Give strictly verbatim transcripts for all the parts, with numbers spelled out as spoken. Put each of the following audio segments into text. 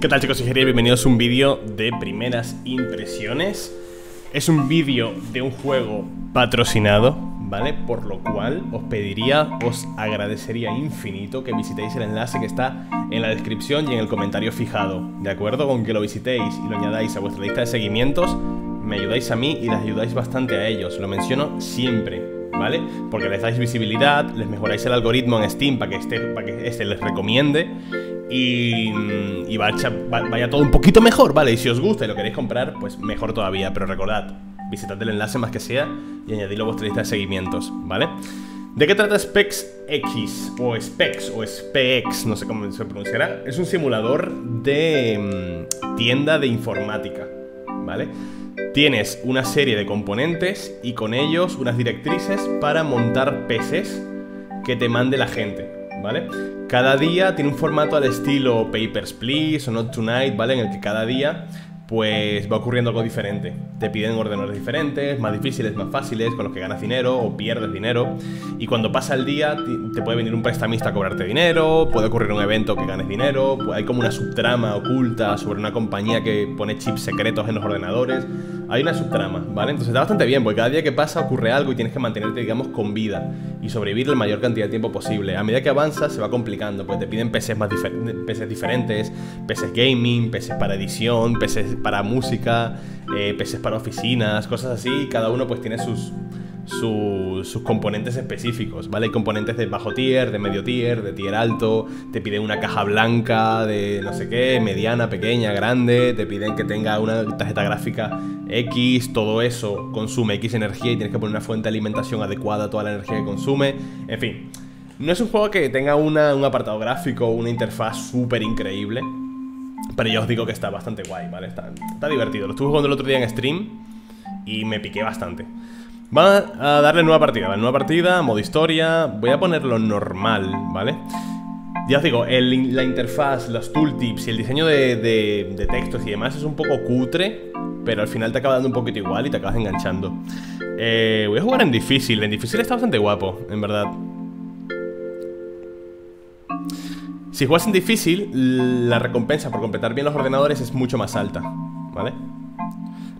¿Qué tal, chicos? Soy Jerry, bienvenidos a un vídeo de primeras impresiones. Es un vídeo de un juego patrocinado, ¿vale? Por lo cual os pediría, os agradecería infinito que visitéis el enlace que está en la descripción y en el comentario fijado, ¿de acuerdo? Con que lo visitéis y lo añadáis a vuestra lista de seguimientos, me ayudáis a mí y les ayudáis bastante a ellos, lo menciono siempre, ¿vale? Porque les dais visibilidad, les mejoráis el algoritmo en Steam para que este, para que este les recomiende y, y vaya, vaya todo un poquito mejor, ¿vale? Y si os gusta y lo queréis comprar, pues mejor todavía. Pero recordad, visitad el enlace más que sea y añadidlo a vuestra lista de seguimientos, ¿vale? ¿De qué trata SPE:X? O SPE:X, o SPE:X, no sé cómo se pronunciará. Es un simulador de mmm, tienda de informática, ¿vale? Tienes una serie de componentes y con ellos unas directrices para montar P Cs que te mande la gente, ¿vale? Cada día tiene un formato al estilo Papers, Please o Not Tonight, ¿vale? En el que cada día pues va ocurriendo algo diferente. Te piden ordenadores diferentes, más difíciles, más fáciles, con los que ganas dinero o pierdes dinero. Y cuando pasa el día te puede venir un prestamista a cobrarte dinero, puede ocurrir un evento que ganes dinero, hay como una subtrama oculta sobre una compañía que pone chips secretos en los ordenadores. Hay una subtrama, ¿vale? Entonces está bastante bien, porque cada día que pasa ocurre algo y tienes que mantenerte, digamos, con vida y sobrevivir la mayor cantidad de tiempo posible. A medida que avanzas se va complicando, pues te piden P Cs más difer P Cs diferentes, P Cs gaming, P Cs para edición, P Cs para música, eh, P Cs para oficinas, cosas así, y cada uno pues tiene sus, sus, sus componentes específicos, ¿vale? Hay componentes de bajo tier, de medio tier, de tier alto, te piden una caja blanca de no sé qué, mediana, pequeña, grande, te piden que tenga una tarjeta gráfica X, todo eso consume X energía y tienes que poner una fuente de alimentación adecuada a toda la energía que consume, en fin. No es un juego que tenga una, un apartado gráfico, una interfaz súper increíble, pero yo os digo que está bastante guay, ¿vale? Está, está divertido. Lo estuve jugando el otro día en stream y me piqué bastante. Va a darle nueva partida, ¿vale? Nueva partida, modo historia. Voy a ponerlo normal, ¿vale? Ya os digo, el, la interfaz, los tooltips y el diseño de, de, de textos y demás es un poco cutre, pero al final te acaba dando un poquito igual y te acabas enganchando. Eh, voy a jugar en difícil. En difícil está bastante guapo, en verdad. Si juegas en difícil, la recompensa por completar bien los ordenadores es mucho más alta, ¿vale?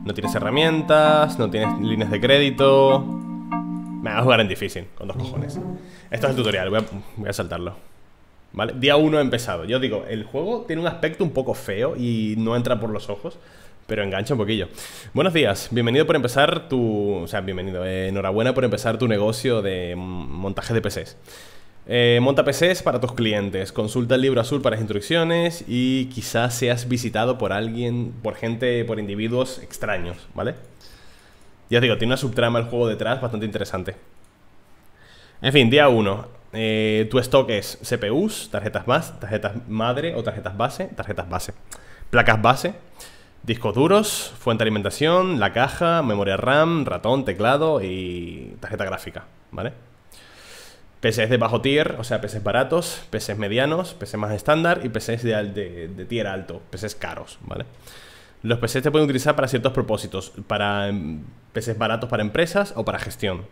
No tienes herramientas, no tienes líneas de crédito. Me voy a jugar en difícil, con dos cojones. Esto es el tutorial, voy a, voy a saltarlo, ¿vale? Día uno he empezado. Yo digo, el juego tiene un aspecto un poco feo y no entra por los ojos, pero engancha un poquillo. Buenos días, bienvenido por empezar tu... O sea, bienvenido, eh, enhorabuena por empezar tu negocio de montaje de P Cs. Eh, monta P Cs para tus clientes, consulta el libro azul para las instrucciones y quizás seas visitado por alguien, por gente, por individuos extraños, ¿vale? Ya os digo, tiene una subtrama el juego detrás bastante interesante. En fin, día uno. Eh, tu stock es C P Us, tarjetas más, tarjetas madre o tarjetas base, tarjetas base, placas base, discos duros, fuente de alimentación, la caja, memoria RAM, ratón, teclado y tarjeta gráfica, ¿vale? P Cs de bajo tier, o sea, P Cs baratos, P Cs medianos, P Cs más estándar y P Cs de, de, de tier alto, P Cs caros, ¿vale? Los P Cs te pueden utilizar para ciertos propósitos, para P Cs baratos para empresas o para gestión.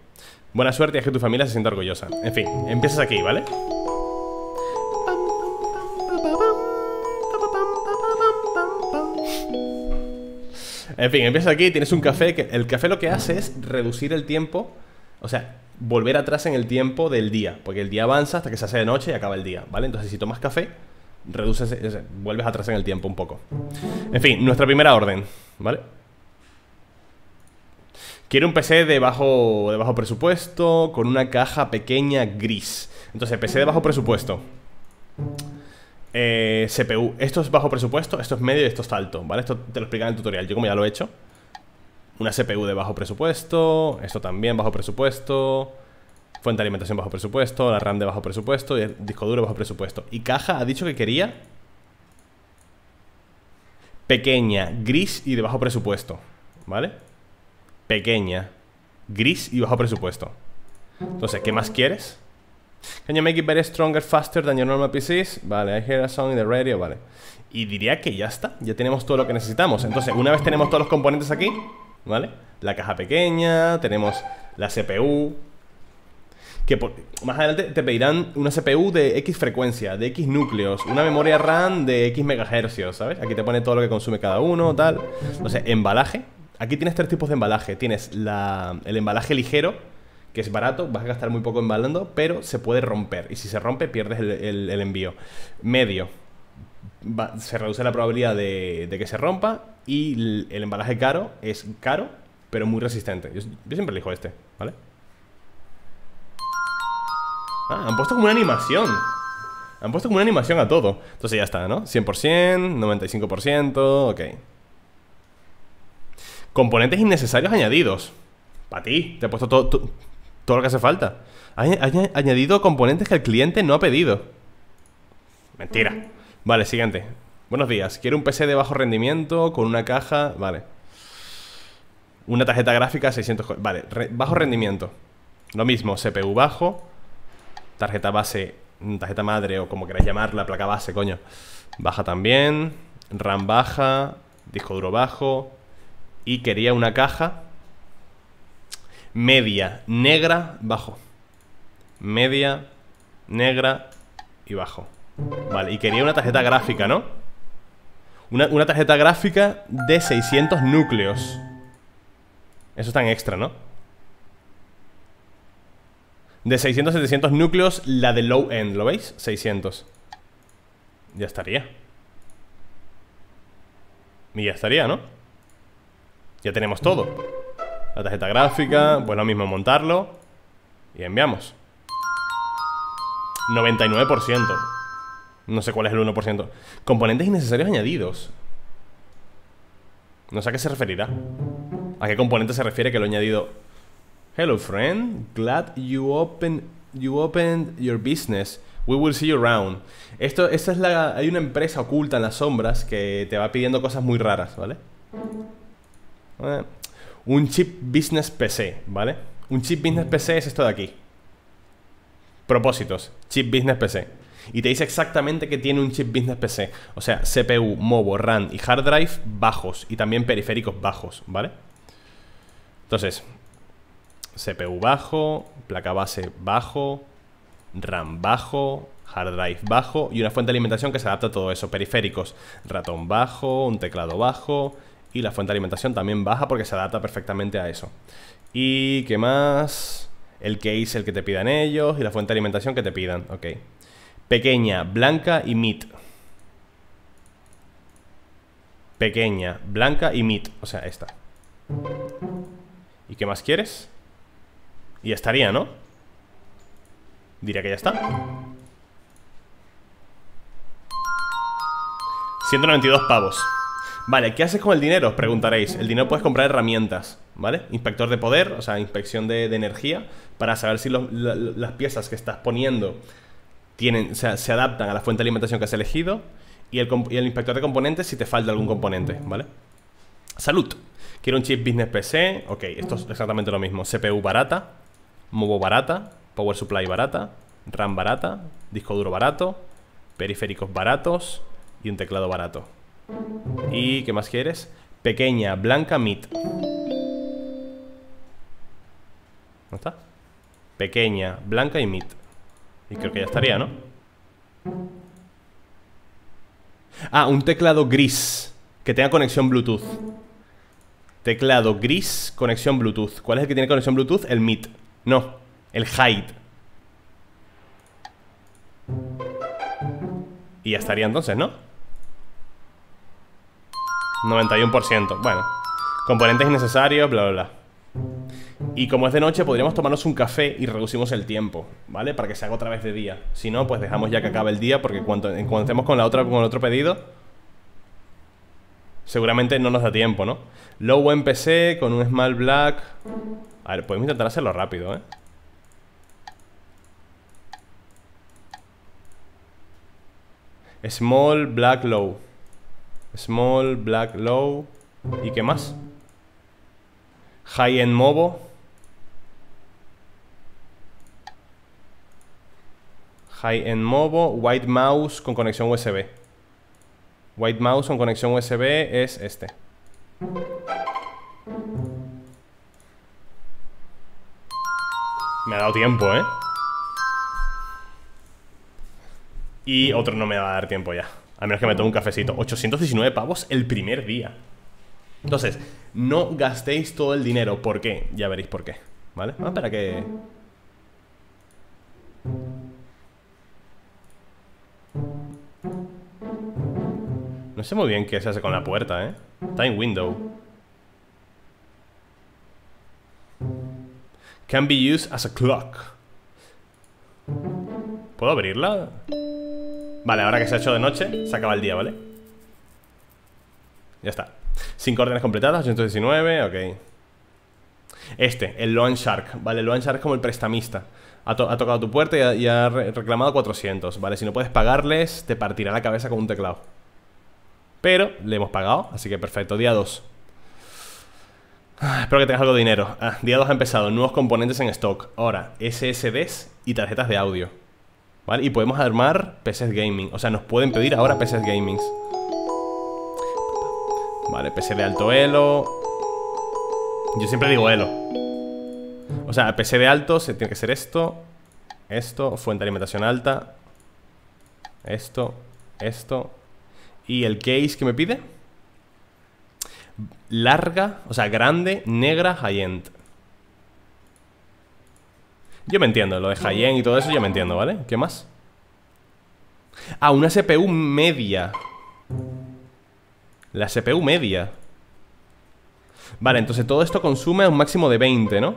Buena suerte y es que tu familia se sienta orgullosa. En fin, empiezas aquí, ¿vale? En fin, empiezas aquí, tienes un café que el café lo que hace es reducir el tiempo, o sea, volver atrás en el tiempo del día, porque el día avanza hasta que se hace de noche y acaba el día, ¿vale? Entonces si tomas café, reduces, es, vuelves atrás en el tiempo un poco. En fin, nuestra primera orden, ¿vale? Quiero un P C de bajo, de bajo presupuesto, con una caja pequeña gris. Entonces, P C de bajo presupuesto, eh, C P U, esto es bajo presupuesto, esto es medio y esto es alto, ¿vale? Esto te lo explican en el tutorial, yo como ya lo he hecho. Una C P U de bajo presupuesto, esto también bajo presupuesto, fuente de alimentación bajo presupuesto, la RAM de bajo presupuesto y el disco duro bajo presupuesto. Y caja ha dicho que quería pequeña, gris y de bajo presupuesto, ¿vale? Pequeña, gris y bajo presupuesto. Entonces, ¿qué más quieres? Can you make it better, stronger, faster than your normal P Cs? Vale, I hear a song in the radio, vale. Y diría que ya está, ya tenemos todo lo que necesitamos. Entonces, una vez tenemos todos los componentes aquí, ¿vale? La caja pequeña, tenemos la C P U. que por, más adelante te pedirán una C P U de X frecuencia, de X núcleos, una memoria RAM de X megahercios, ¿sabes? Aquí te pone todo lo que consume cada uno, tal. No sé, embalaje. Aquí tienes tres tipos de embalaje. Tienes la, el embalaje ligero, que es barato, vas a gastar muy poco embalando, pero se puede romper, y si se rompe pierdes el, el, el envío. Medio, va, se reduce la probabilidad de, de que se rompa. Y el, el embalaje caro es caro, pero muy resistente. Yo, yo siempre elijo este, ¿vale? Ah, han puesto como una animación. Han puesto como una animación a todo. Entonces ya está, ¿no? cien por cien, noventa y cinco por ciento, ok. Componentes innecesarios añadidos. Para ti, te he puesto todo, todo, todo lo que hace falta. Has añadido componentes que el cliente no ha pedido. Mentira. Uh-huh. Vale, siguiente. Buenos días, quiero un P C de bajo rendimiento con una caja... Vale. Una tarjeta gráfica seiscientos... Vale, re, bajo rendimiento. Lo mismo, C P U bajo. Tarjeta base, tarjeta madre o como queráis llamarla, placa base, coño. Baja también. RAM baja. Disco duro bajo. Y quería una caja media, negra, bajo. Media, negra y bajo. Vale, y quería una tarjeta gráfica, ¿no? Una, una tarjeta gráfica de seiscientos núcleos. Eso es tan extra, ¿no? De seiscientos a setecientos núcleos, la de low end, ¿lo veis? seiscientos. Ya estaría. Y ya estaría, ¿no? Ya tenemos todo. La tarjeta gráfica, pues lo mismo, montarlo y enviamos. noventa y nueve por ciento. No sé cuál es el uno por ciento. Componentes innecesarios añadidos. No sé a qué se referirá. ¿A qué componente se refiere que lo he añadido? Hello friend, glad you open you opened your business. We will see you around. Esto, esta es la, hay una empresa oculta en las sombras que te va pidiendo cosas muy raras, ¿vale? Eh, un chip business P C, ¿vale? Un chip business P C es esto de aquí. Propósitos, chip business P C. Y te dice exactamente que tiene un chip business P C. O sea, C P U, MOBO, RAM y hard drive bajos. Y también periféricos bajos, ¿vale? Entonces, C P U bajo, placa base bajo, RAM bajo, hard drive bajo. Y una fuente de alimentación que se adapta a todo eso. Periféricos, ratón bajo, un teclado bajo. Y la fuente de alimentación también baja porque se adapta perfectamente a eso. ¿Y qué más? El case, el que te pidan ellos. Y la fuente de alimentación que te pidan, ok. Pequeña, blanca y mid. Pequeña, blanca y mid. O sea, esta. ¿Y qué más quieres? Y ya estaría, ¿no? Diría que ya está. ciento noventa y dos pavos. Vale, ¿qué haces con el dinero? Os preguntaréis. El dinero puedes comprar herramientas, ¿vale? Inspector de poder, o sea, inspección de, de energía. Para saber si los, la, las piezas que estás poniendo tienen, o sea, se adaptan a la fuente de alimentación que has elegido. Y el, y el inspector de componentes si te falta algún componente, ¿vale? Salud. Quiero un chip business P C. Ok, esto es exactamente lo mismo. C P U barata, MOBO barata, power supply barata, RAM barata, disco duro barato, periféricos baratos y un teclado barato. ¿Y qué más quieres? Pequeña, blanca, mid. ¿No está? Pequeña, blanca y mid. Y creo que ya estaría, ¿no? Ah, un teclado gris que tenga conexión Bluetooth. Teclado gris, conexión Bluetooth. ¿Cuál es el que tiene conexión Bluetooth? El mid. No, el hide. Y ya estaría entonces, ¿no? noventa y uno por ciento. Bueno, componentes innecesarios, bla, bla, bla. Y como es de noche, podríamos tomarnos un café y reducimos el tiempo, ¿vale? Para que se haga otra vez de día. Si no, pues dejamos ya que acabe el día, porque cuando, cuando estemos con, la otra, con el otro pedido, seguramente no nos da tiempo, ¿no? Low en P C, con un Small Black. A ver, podemos intentar hacerlo rápido, ¿eh? Small Black Low. Small Black Low. ¿Y qué más? High end MOBO. High-end MOBO, white mouse con conexión U S B. White mouse con conexión U S B es este. Me ha dado tiempo, ¿eh? Y otro no me va a dar tiempo ya, a menos que me tome un cafecito. Ochocientos diecinueve pavos el primer día. Entonces, no gastéis todo el dinero. ¿Por qué? Ya veréis por qué, ¿vale? Vamos a esperar a que... No sé muy bien qué se hace con la puerta, ¿eh? Time window. Can be used as a clock. ¿Puedo abrirla? Vale, ahora que se ha hecho de noche, se acaba el día, ¿vale? Ya está. Cinco órdenes completadas, ochocientos diecinueve, ok. Este, el loan shark, ¿vale? El loan shark es como el prestamista. Ha, to ha tocado tu puerta y ha, y ha re reclamado cuatrocientos, ¿vale? Si no puedes pagarles, te partirá la cabeza con un teclado. Pero le hemos pagado, así que perfecto. Día dos. Ah, espero que tengas algo de dinero. Ah, día dos ha empezado, nuevos componentes en stock. Ahora, S S Ds y tarjetas de audio, ¿vale? Y podemos armar P Cs gaming. O sea, nos pueden pedir ahora P Cs gaming. Vale, P C de alto elo. Yo siempre digo elo. O sea, P C de alto se tiene que ser esto. Esto, fuente de alimentación alta. Esto, esto. Y el case que me pide, larga, o sea, grande, negra, high-end. Yo me entiendo, lo de high-end y todo eso yo me entiendo, ¿vale? ¿Qué más? Ah, una C P U media. La C P U media. Vale, entonces todo esto consume un máximo de veinte, ¿no?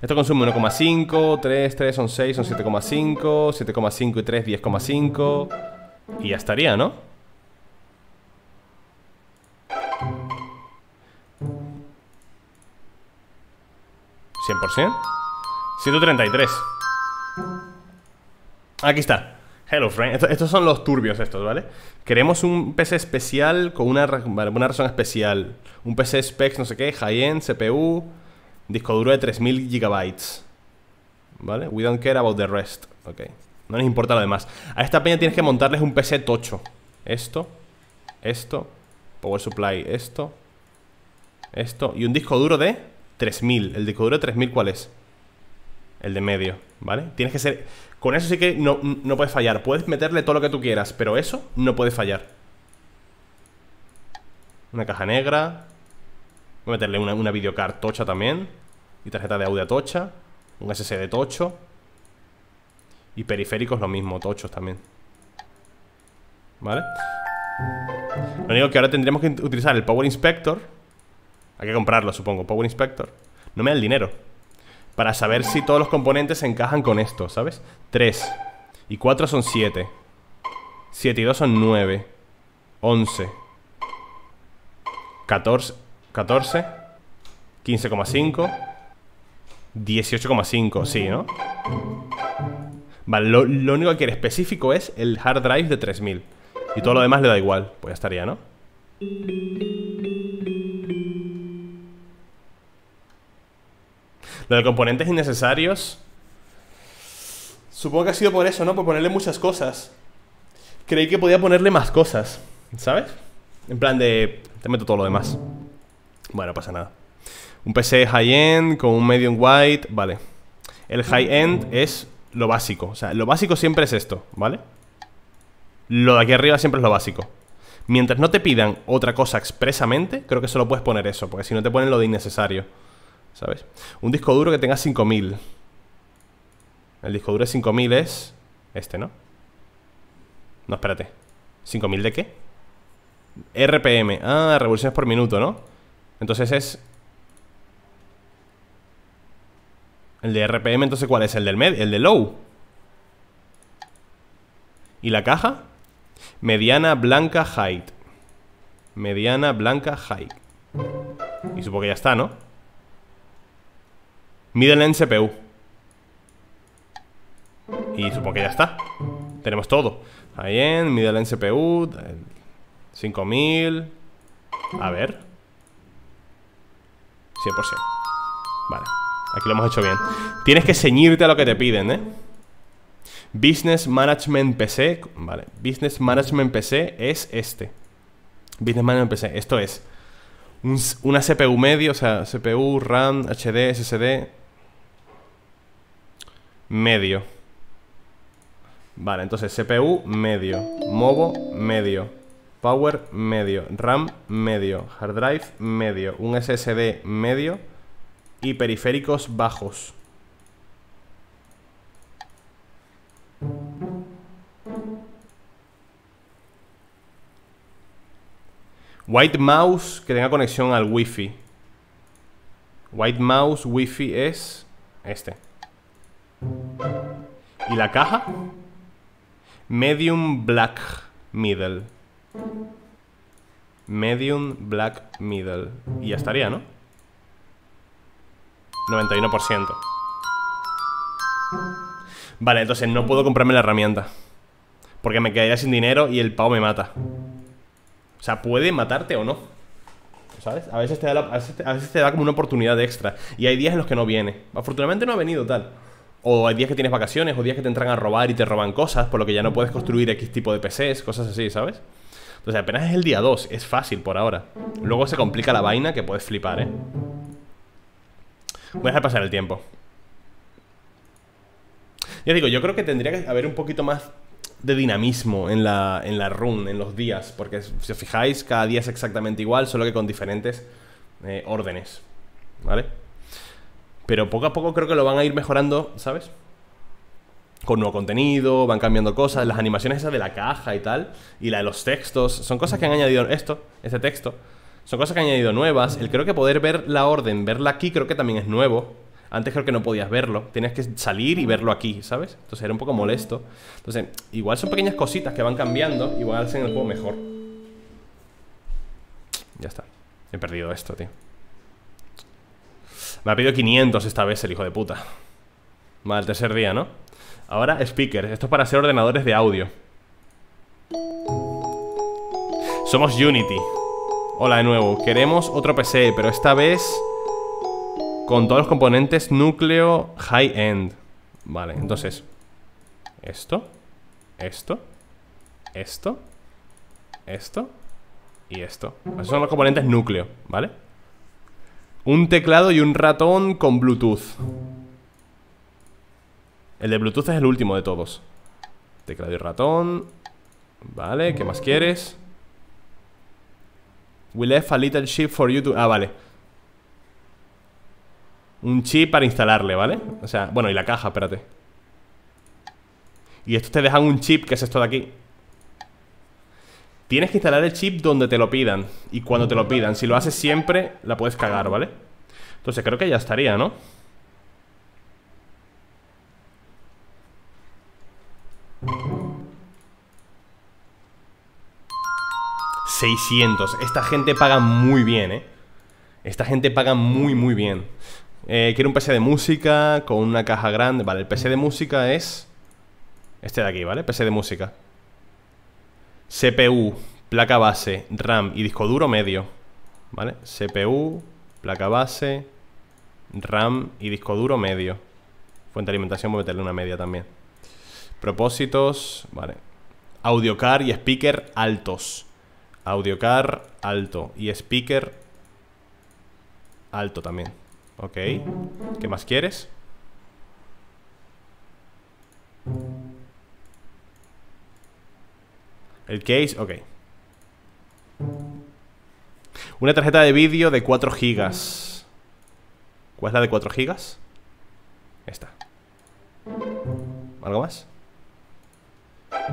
Esto consume uno coma cinco, tres, tres, son seis, son siete coma cinco, siete coma cinco y tres, diez coma cinco. Y ya estaría, ¿no? cien por ciento. ciento treinta y tres. Aquí está. Hello, friend. Estos, estos son los turbios estos, ¿vale? Queremos un P C especial con una, una razón especial. Un P C SPE:X, no sé qué, high-end, C P U, disco duro de tres mil gigabytes. ¿Vale? We don't care about the rest. Ok. No nos importa lo demás. A esta peña tienes que montarles un P C tocho. Esto, esto, power supply, esto, esto, y un disco duro de tres mil. ¿El disco duro de tres mil cuál es? El de medio, ¿vale? Tienes que ser... Con eso sí que no, no puedes fallar. Puedes meterle todo lo que tú quieras, pero eso no puede fallar. Una caja negra. Voy a meterle una, una videocard tocha también. Y tarjeta de audio tocha. Un S S D tocho. Y periféricos lo mismo, tochos también, ¿vale? Lo único que ahora tendremos que utilizar el Power Inspector. Hay que comprarlo, supongo. Power Inspector. No me da el dinero. Para saber si todos los componentes se encajan con esto, ¿sabes? tres. Y cuatro son siete. siete y dos son nueve. once. catorce. catorce. quince coma cinco. dieciocho coma cinco. Sí, ¿no? Vale, lo, lo único que quiere específico es el hard drive de tres mil. Y todo lo demás le da igual. Pues ya estaría, ¿no? Lo de componentes innecesarios, supongo que ha sido por eso, ¿no? Por ponerle muchas cosas. Creí que podía ponerle más cosas, ¿sabes? En plan de... Te meto todo lo demás. Bueno, no pasa nada. Un P C high-end con un medium wide. Vale. El high-end es lo básico. O sea, lo básico siempre es esto, ¿vale? Lo de aquí arriba siempre es lo básico. Mientras no te pidan otra cosa expresamente, creo que solo puedes poner eso, porque si no te ponen lo de innecesario, ¿sabes? Un disco duro que tenga cinco mil. El disco duro de cinco mil es... Este, ¿no? No, espérate. ¿cinco mil de qué? R P M. Ah, revoluciones por minuto, ¿no? Entonces es... El de R P M, entonces ¿cuál es? El del med, el de low. ¿Y la caja? Mediana, blanca, high. Mediana, blanca, high. Y supongo que ya está, ¿no? Middle end C P U. Y supongo que ya está. Tenemos todo. High end, middle end C P U, cinco mil. A ver, cien por ciento. Vale, aquí lo hemos hecho bien. Tienes que ceñirte a lo que te piden, ¿eh? Business Management P C. Vale, Business Management P C es este. Business Management P C, esto es un, una C P U medio, o sea, C P U, RAM, H D, S S D medio. Vale, entonces C P U medio, mobo medio, power medio, RAM medio, hard drive medio, un S S D medio y periféricos bajos. White mouse que tenga conexión al wifi. White mouse wifi es este. ¿Y la caja? Medium black middle. Medium black middle. Y ya estaría, ¿no? noventa y uno por ciento. Vale, entonces no puedo comprarme la herramienta porque me quedaría sin dinero y el pavo me mata. O sea, puede matarte o no, ¿sabes? A veces te da, la, a veces te, a veces te da como una oportunidad extra. Y hay días en los que no viene. Afortunadamente no ha venido tal. O hay días que tienes vacaciones, o días que te entran a robar y te roban cosas, por lo que ya no puedes construir X tipo de P Cs, cosas así, ¿sabes? Entonces apenas es el día dos, es fácil por ahora. Luego se complica la vaina que puedes flipar, ¿eh? Voy a dejar pasar el tiempo. Ya digo, yo creo que tendría que haber un poquito más de dinamismo en la, en la run, en los días, porque si os fijáis, cada día es exactamente igual, solo que con diferentes eh, órdenes, ¿vale? Pero poco a poco creo que lo van a ir mejorando, ¿sabes? Con nuevo contenido, van cambiando cosas, las animaciones esas de la caja y tal, y la de los textos, son cosas que han añadido esto, este texto, son cosas que han añadido nuevas. El creo que poder ver la orden, verla aquí, creo que también es nuevo. Antes creo que no podías verlo, tenías que salir y verlo aquí, ¿sabes? Entonces era un poco molesto. Entonces, igual son pequeñas cositas que van cambiando, igual hacen el juego mejor. Ya está. He perdido esto, tío. Me ha pedido quinientos esta vez el hijo de puta. Vale, el tercer día, ¿no? Ahora, speakers. Esto es para hacer ordenadores de audio. Somos Unity. Hola de nuevo. Queremos otro P C, pero esta vez con todos los componentes núcleo high-end. Vale, entonces esto, esto, esto, esto y esto. Esos son los componentes núcleo, ¿vale? Un teclado y un ratón con Bluetooth. El de Bluetooth es el último de todos. Teclado y ratón. Vale, ¿qué más quieres? We left a little chip for you to... Ah, vale. Un chip para instalarle, ¿vale? O sea, bueno, y la caja, espérate. Y estos te dejan un chip, que es esto de aquí. Tienes que instalar el chip donde te lo pidan y cuando te lo pidan. Si lo haces siempre, la puedes cagar, ¿vale? Entonces creo que ya estaría, ¿no? seiscientos. Esta gente paga muy bien, ¿eh? Esta gente paga muy, muy bien. Eh, quiero un P C de música con una caja grande. Vale, el P C de música es este de aquí, ¿vale? P C de música. C P U, placa base, RAM y disco duro medio. ¿Vale? C P U, placa base, RAM y disco duro medio. Fuente de alimentación, voy a meterle una media también. Propósitos, vale. Audio card y speaker altos. Audio card alto y speaker alto también. Ok, ¿qué más quieres? El case, ok. Una tarjeta de vídeo de cuatro gigas. ¿Cuál es la de cuatro gigas? Esta. ¿Algo más?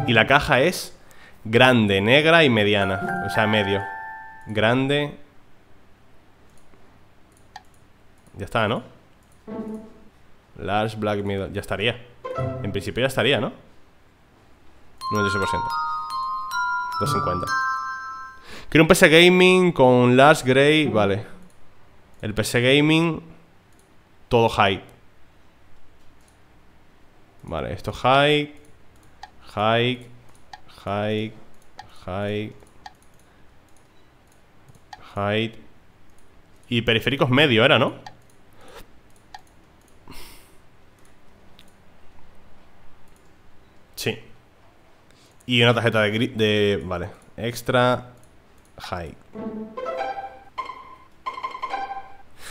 Y la caja es grande, negra y mediana. O sea, medio. Grande. Ya está, ¿no? Large, black, middle. Ya estaría. En principio ya estaría, ¿no? noventa y ocho por ciento. doscientos cincuenta. Quiero un P C gaming con large grey. Vale. El P C gaming todo high. Vale, esto high. High. High. High. High. Y periféricos medio era, ¿no? Sí. Y una tarjeta de, de... Vale. Extra high.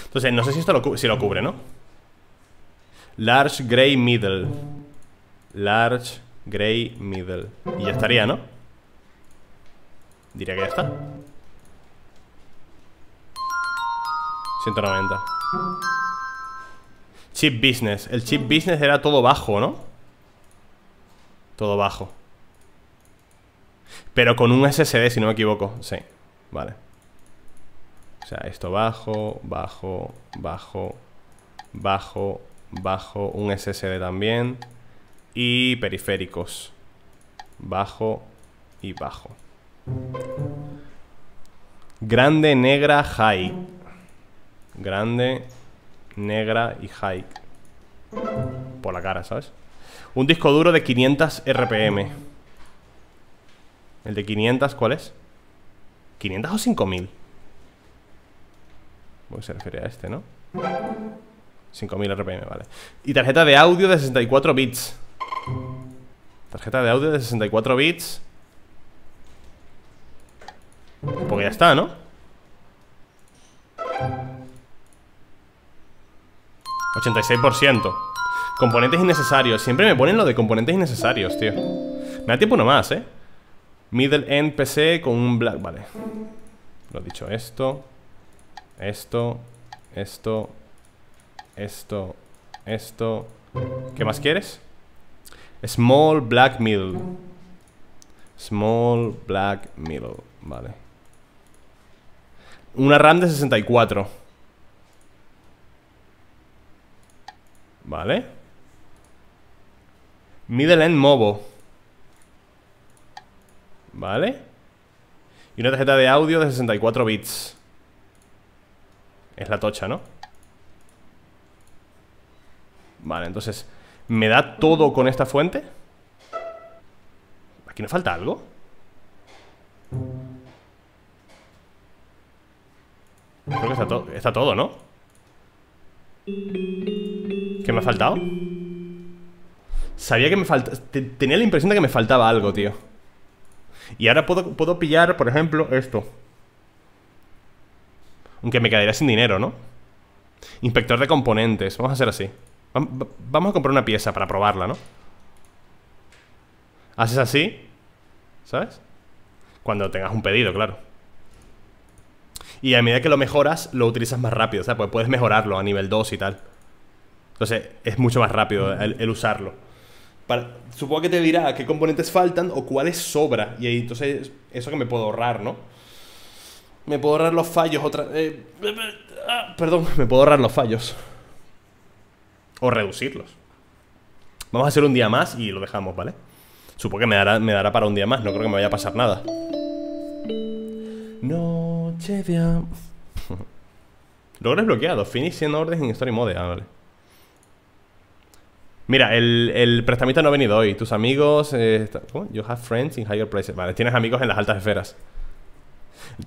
Entonces, no sé si esto lo, si lo cubre, ¿no? Large, grey, middle. Large, Grey Middle. Y ya estaría, ¿no? Diría que ya está. ciento noventa. Chip Business. El Chip Business era todo bajo, ¿no? Todo bajo. Pero con un ese ese de, si no me equivoco. Sí, vale. O sea, esto bajo, bajo, bajo, bajo, bajo. Un ese ese de también. Y periféricos. Bajo y bajo. Grande, negra, high. Grande, negra y high. Por la cara, ¿sabes? Un disco duro de quinientos R P M. ¿El de quinientos cuál es? ¿quinientos o cinco mil? Pues se refiere a este, ¿no? cinco mil R P M, vale. Y tarjeta de audio de sesenta y cuatro bits. Tarjeta de audio de sesenta y cuatro bits. Porque ya está, ¿no? ochenta y seis por ciento. Componentes innecesarios. Siempre me ponen lo de componentes innecesarios, tío. Me da tiempo nomás, ¿eh? Middle end P C con un black. Vale. Lo he dicho. Esto. Esto. Esto. Esto. Esto. ¿Qué más quieres? Small black middle. Small black middle. Vale. Una RAM de sesenta y cuatro. Vale. Middle end mobo. Vale. Y una tarjeta de audio de sesenta y cuatro bits. Es la tocha, ¿no? Vale, entonces, ¿me da todo con esta fuente? ¿Aquí no falta algo? Creo que está, to- está todo, ¿no? ¿Qué me ha faltado? Sabía que me faltaba. Tenía la impresión de que me faltaba algo, tío. Y ahora puedo, puedo pillar, por ejemplo, esto. Aunque me quedaría sin dinero, ¿no? Inspector de componentes. Vamos a hacer así. Vamos a comprar una pieza para probarla, ¿no? Haces así, ¿sabes? Cuando tengas un pedido, claro. Y a medida que lo mejoras, lo utilizas más rápido, ¿sabes? Pues puedes mejorarlo a nivel dos y tal. Entonces, es mucho más rápido el, el usarlo. Para, supongo que te dirá qué componentes faltan o cuáles sobra. Y ahí, entonces, eso que me puedo ahorrar, ¿no? Me puedo ahorrar los fallos otra... Eh, ah, perdón, me puedo ahorrar los fallos. O reducirlos. Vamos a hacer un día más y lo dejamos, ¿vale? Supongo que me dará, me dará para un día más. No creo que me vaya a pasar nada. Noche de amor. Logro desbloqueado. Finish en orden en Story Mode. Ah, vale. Mira, el, el prestamista no ha venido hoy. Tus amigos... Eh, oh, you have friends in higher places. Vale, tienes amigos en las altas esferas.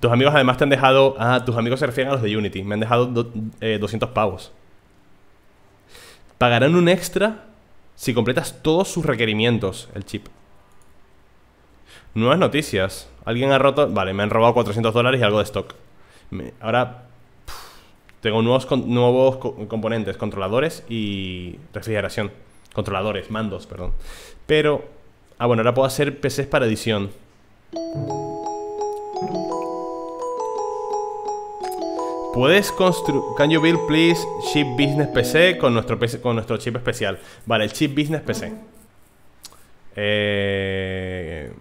Tus amigos además te han dejado... Ah, tus amigos se refieren a los de Unity. Me han dejado do, eh, doscientos pavos. Pagarán un extra si completas todos sus requerimientos. El chip. Nuevas noticias. Alguien ha roto... Vale, me han robado cuatrocientos dólares y algo de stock. Me, ahora... Pff, tengo nuevos, con, nuevos co componentes. Controladores y refrigeración. Controladores, mandos, perdón. Pero, ah bueno, ahora puedo hacer P Cs para edición. Puedes construir... Can you build please chip business P C con nuestro, P C, con nuestro chip especial. Vale, el chip business P C. Eh...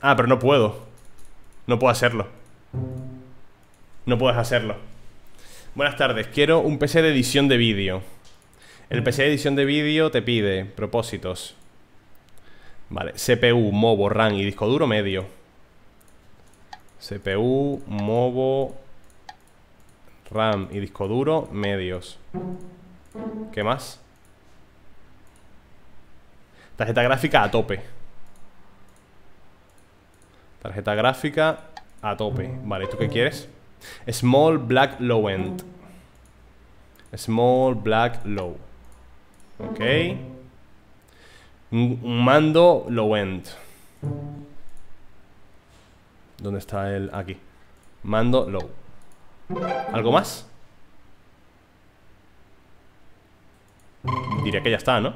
Ah, pero no puedo. No puedo hacerlo. No puedes hacerlo. Buenas tardes, quiero un P C de edición de vídeo. El P C de edición de vídeo te pide propósitos. Vale, C P U, mobo, RAM y disco duro medio. C P U, mobo, RAM y disco duro medios. ¿Qué más? Tarjeta gráfica a tope. Tarjeta gráfica a tope. Vale, ¿tú qué quieres? Small black low end. Small black low. Ok. Un mando low end. ¿Dónde está el...? Aquí. Mando low. ¿Algo más? Diría que ya está, ¿no?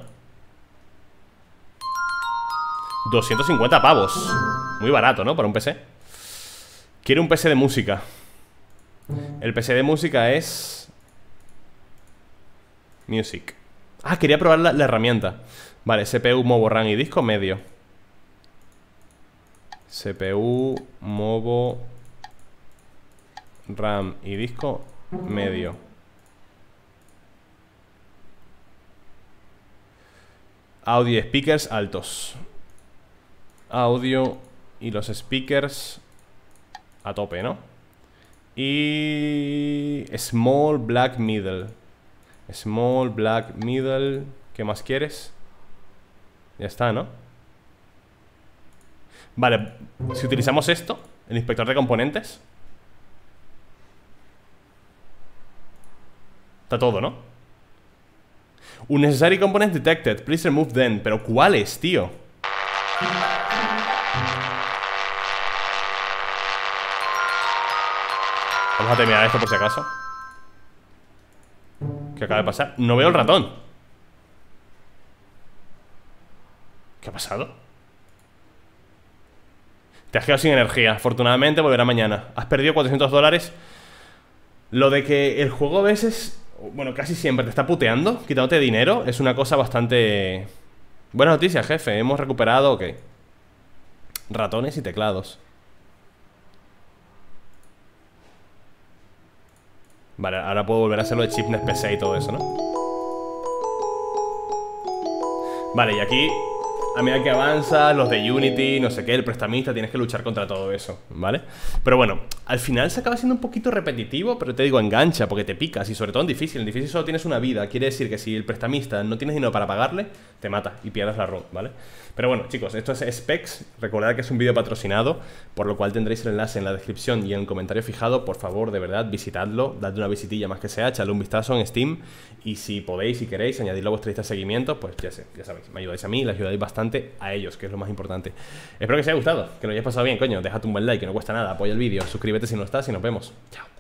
doscientos cincuenta pavos. Muy barato, ¿no? Para un P C. Quiero un P C de música. El P C de música es... Music. Ah, quería probar la, la herramienta. Vale, C P U, Movo, RAM y disco medio. C P U, Movo, RAM y disco medio. Audio y speakers altos. Audio y los speakers a tope, ¿no? Y... Small, black, middle. Small, black, middle. ¿Qué más quieres? Ya está, ¿no? Vale, si utilizamos esto, el inspector de componentes, está todo, ¿no? Unnecessary components detected, please remove them. Pero ¿cuáles, tío? Vamos a terminar esto por si acaso. ¿Qué acaba de pasar? No veo el ratón. ¿Qué ha pasado? Te has quedado sin energía. Afortunadamente volverá mañana. Has perdido cuatrocientos dólares. Lo de que el juego a veces, bueno, casi siempre te está puteando, quitándote dinero, es una cosa bastante... Buenas noticias, jefe. Hemos recuperado, ok, ratones y teclados. Vale, ahora puedo volver a hacerlo de chipness P C y todo eso, ¿no? Vale, y aquí... A medida que avanzas, los de Unity, no sé qué, el prestamista, tienes que luchar contra todo eso, ¿vale? Pero bueno, al final se acaba siendo un poquito repetitivo, pero te digo, engancha, porque te picas, y sobre todo en difícil. En difícil solo tienes una vida, quiere decir que si el prestamista no tienes dinero para pagarle, te mata y pierdas la run, ¿vale? Pero bueno, chicos, esto es SPE:X. Recordad que es un vídeo patrocinado, por lo cual tendréis el enlace en la descripción y en el comentario fijado. Por favor, de verdad, visitadlo, dadle una visitilla más que sea, echadle un vistazo en Steam, y si podéis, si queréis, añadirlo a vuestra lista de seguimiento, pues ya sé, ya sabéis, me ayudáis a mí, le ayudáis bastante a ellos, que es lo más importante. Espero que os haya gustado, que lo hayáis pasado bien, coño. Déjate un buen like, que no cuesta nada. Apoya el vídeo, suscríbete si no estás y nos vemos. Chao.